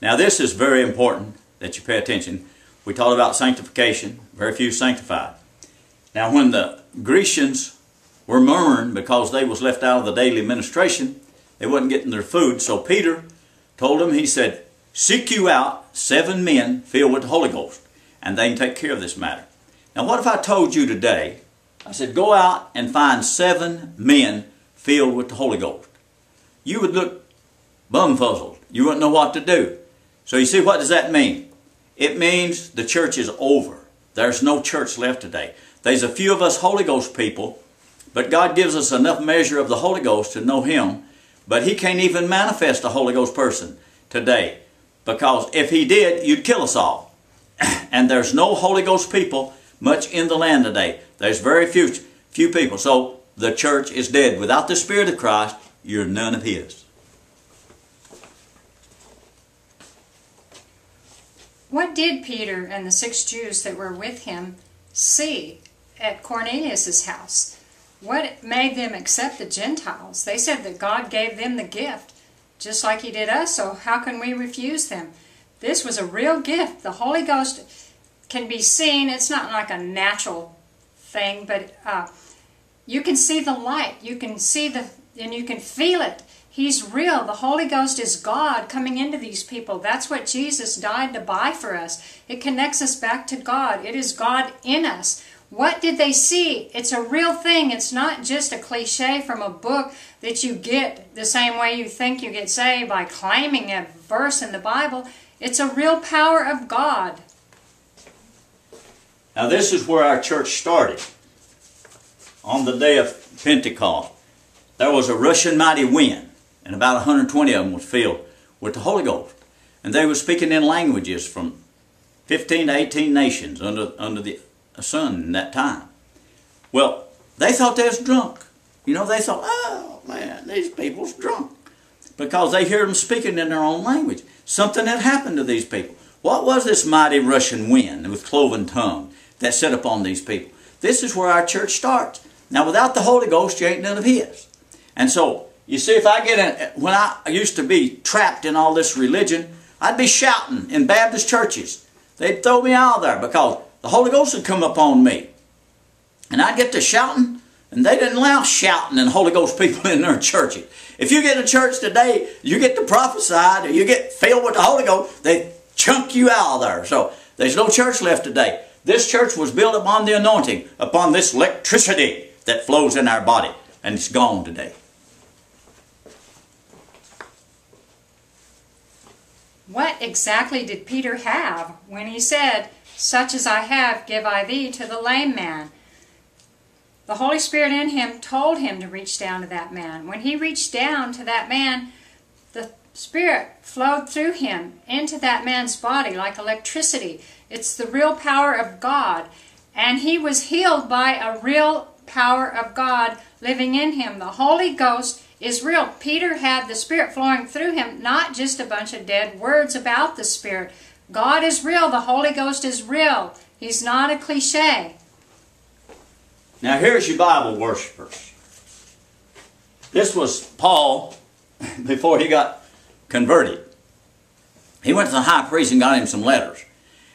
Now this is very important that you pay attention. We talked about sanctification, very few sanctified. Now when the Grecians were murmuring because they was left out of the daily ministration, they wasn't getting their food, so Peter told them, he said, seek you out 7 men filled with the Holy Ghost, and they can take care of this matter. Now what if I told you today, I said, go out and find 7 men filled with the Holy Ghost. You would look bumfuzzled. You wouldn't know what to do. So you see, what does that mean? It means the church is over. There's no church left today. There's a few of us Holy Ghost people, but God gives us enough measure of the Holy Ghost to know Him, but He can't even manifest a Holy Ghost person today, because if He did, you'd kill us all. And there's no Holy Ghost people much in the land today. There's very few people. So the church is dead. Without the Spirit of Christ, you're none of His. What did Peter and the 6 Jews that were with him see at Cornelius' house? What made them accept the Gentiles? They said that God gave them the gift, just like He did us, so how can we refuse them? This was a real gift. The Holy Ghost can be seen. It's not like a natural thing, but you can see the light. You can see the, and you can feel it. He's real. The Holy Ghost is God coming into these people. That's what Jesus died to buy for us. It connects us back to God. It is God in us. What did they see? It's a real thing. It's not just a cliche from a book that you get the same way you think you get saved by claiming a verse in the Bible. It's a real power of God. Now this is where our church started. On the day of Pentecost, there was a rushing mighty wind, and about 120 of them was filled with the Holy Ghost. And they were speaking in languages from 15 to 18 nations under the sun in that time. Well, they thought they was drunk. You know, they thought, oh man, these people's drunk. Because they hear them speaking in their own language. Something had happened to these people. What was this mighty rushing wind with cloven tongue that set upon these people? This is where our church starts. Now, without the Holy Ghost, you ain't none of His. And so, you see, if I get in, when I used to be trapped in all this religion, I'd be shouting in Baptist churches. They'd throw me out of there because the Holy Ghost would come upon me. And I'd get to shouting, and they didn't allow shouting and Holy Ghost people in their churches. If you get in a church today, you get to prophesy, or you get filled with the Holy Ghost, they chunk you out of there. So, there's no church left today. This church was built upon the anointing, upon this electricity that flows in our body, and it's gone today. What exactly did Peter have when he said, such as I have give I thee to the lame man? The Holy Spirit in him told him to reach down to that man. When he reached down to that man, the Spirit flowed through him into that man's body like electricity. It's the real power of God. And he was healed by a real power of God living in him. The Holy Ghost is real. Peter had the Spirit flowing through him, not just a bunch of dead words about the Spirit. God is real. The Holy Ghost is real. He's not a cliche. Now here's your Bible worshipers. This was Paul before he got converted. He went to the high priest and got him some letters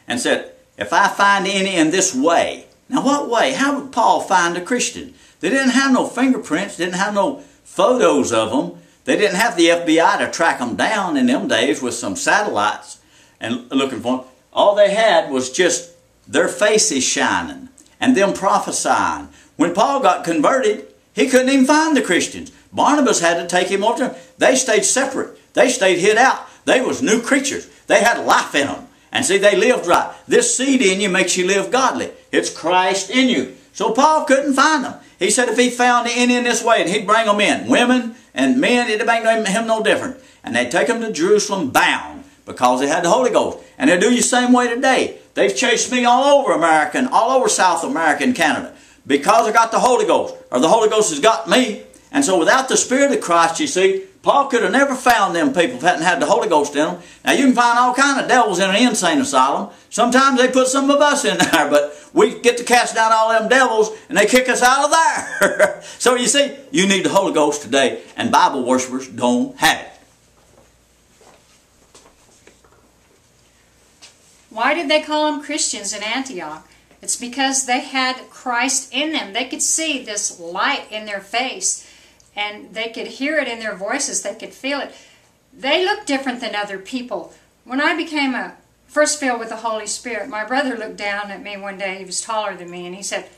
and said, if I find any in this way. Now what way? How would Paul find a Christian? They didn't have no fingerprints, didn't have no photos of them. They didn't have the FBI to track them down in them days with some satellites and looking for them. All they had was just their faces shining and them prophesying. When Paul got converted, he couldn't even find the Christians. Barnabas had to take him over. They stayed separate. They stayed hid out. They was new creatures. They had life in them. And see, they lived right. This seed in you makes you live godly. It's Christ in you. So Paul couldn't find them. He said if he found any in this way, and he'd bring them in. Women and men, it'd make him no different. And they'd take them to Jerusalem bound because they had the Holy Ghost. And they do the same way today. They've chased me all over America and all over South America and Canada because I got the Holy Ghost, or the Holy Ghost has got me. And so without the Spirit of Christ, you see, Paul could have never found them people if hadn't had the Holy Ghost in them. Now you can find all kind of devils in an insane asylum. Sometimes they put some of us in there, but we get to cast down all them devils and they kick us out of there. So you see, you need the Holy Ghost today, and Bible worshipers don't have it. Why did they call them Christians in Antioch? It's because they had Christ in them. They could see this light in their face, and they could hear it in their voices. They could feel it. They looked different than other people. When I became first filled with the Holy Spirit, my brother looked down at me one day. He was taller than me, and he said,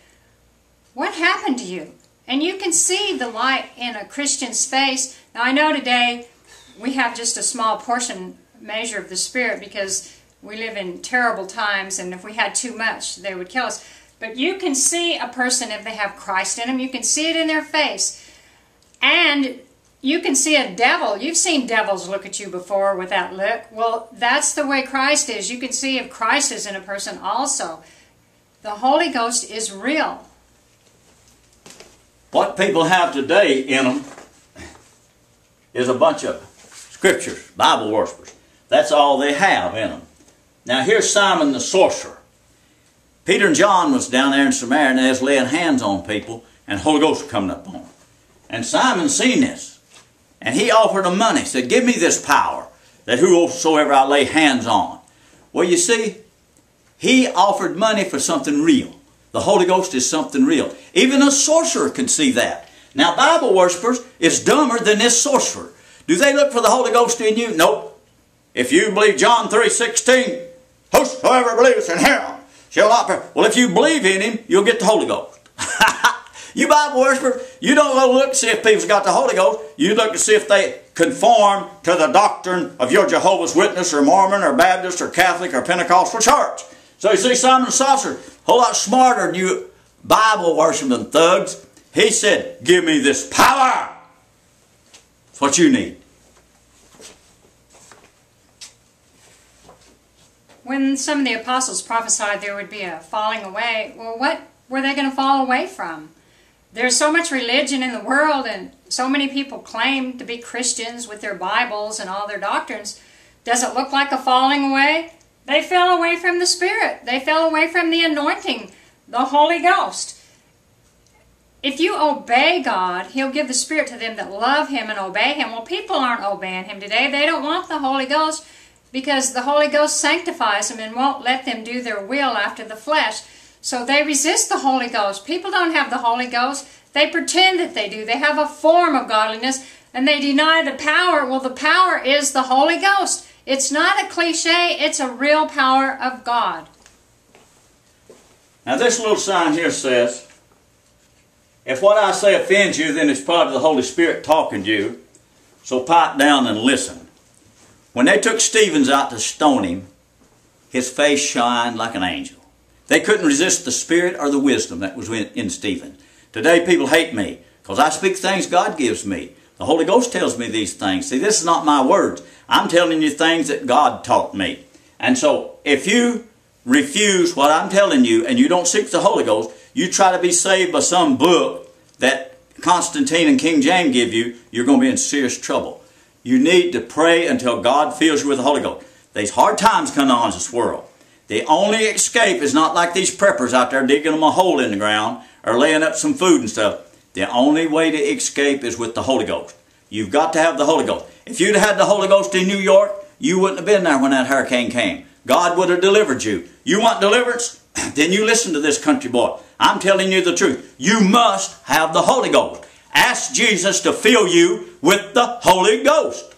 "What happened to you?" And you can see the light in a Christian's face. Now, I know today we have just a small portion measure of the Spirit because we live in terrible times, and if we had too much, they would kill us. But you can see a person if they have Christ in them. You can see it in their face. And you can see a devil. You've seen devils look at you before with that look. Well, that's the way Christ is. You can see if Christ is in a person also. The Holy Ghost is real. What people have today in them is a bunch of scriptures, Bible worshipers. That's all they have in them. Now here's Simon the sorcerer. Peter and John was down there in Samaria, and they was laying hands on people, and the Holy Ghost was coming up on them. And Simon seen this, and he offered them money. He said, "Give me this power, that whosoever I lay hands on." Well, you see, he offered money for something real. The Holy Ghost is something real. Even a sorcerer can see that. Now, Bible worshipers is dumber than this sorcerer. Do they look for the Holy Ghost in you? Nope. If you believe John 3:16, whosoever believes in him shall not perish. Well, if you believe in him, you'll get the Holy Ghost. You Bible worshiper, you don't go look to see if people's got the Holy Ghost. You look to see if they conform to the doctrine of your Jehovah's Witness or Mormon or Baptist or Catholic or Pentecostal church. So you see, Simon the sorcerer, a whole lot smarter than you Bible worshiping thugs. He said, "Give me this power." That's what you need. When some of the apostles prophesied there would be a falling away, well, what were they going to fall away from? There's so much religion in the world, and so many people claim to be Christians with their Bibles and all their doctrines. Does it look like a falling away? They fell away from the Spirit. They fell away from the anointing, the Holy Ghost. If you obey God, He'll give the Spirit to them that love Him and obey Him. Well, people aren't obeying Him today. They don't want the Holy Ghost because the Holy Ghost sanctifies them and won't let them do their will after the flesh. So they resist the Holy Ghost. People don't have the Holy Ghost. They pretend that they do. They have a form of godliness, and they deny the power. Well, the power is the Holy Ghost. It's not a cliche, it's a real power of God. Now this little sign here says, if what I say offends you, then it's probably the Holy Spirit talking to you. So pipe down and listen. When they took Stephen out to stone him, his face shined like an angel. They couldn't resist the spirit or the wisdom that was in Stephen. Today people hate me because I speak things God gives me. The Holy Ghost tells me these things. See, this is not my words. I'm telling you things that God taught me. And so, if you refuse what I'm telling you and you don't seek the Holy Ghost, you try to be saved by some book that Constantine and King James give you, you're going to be in serious trouble. You need to pray until God fills you with the Holy Ghost. These hard times come on in this world. The only escape is not like these preppers out there digging them a hole in the ground or laying up some food and stuff. The only way to escape is with the Holy Ghost. You've got to have the Holy Ghost. If you'd had the Holy Ghost in New York, you wouldn't have been there when that hurricane came. God would have delivered you. You want deliverance? Then you listen to this country boy. I'm telling you the truth. You must have the Holy Ghost. Ask Jesus to fill you with the Holy Ghost.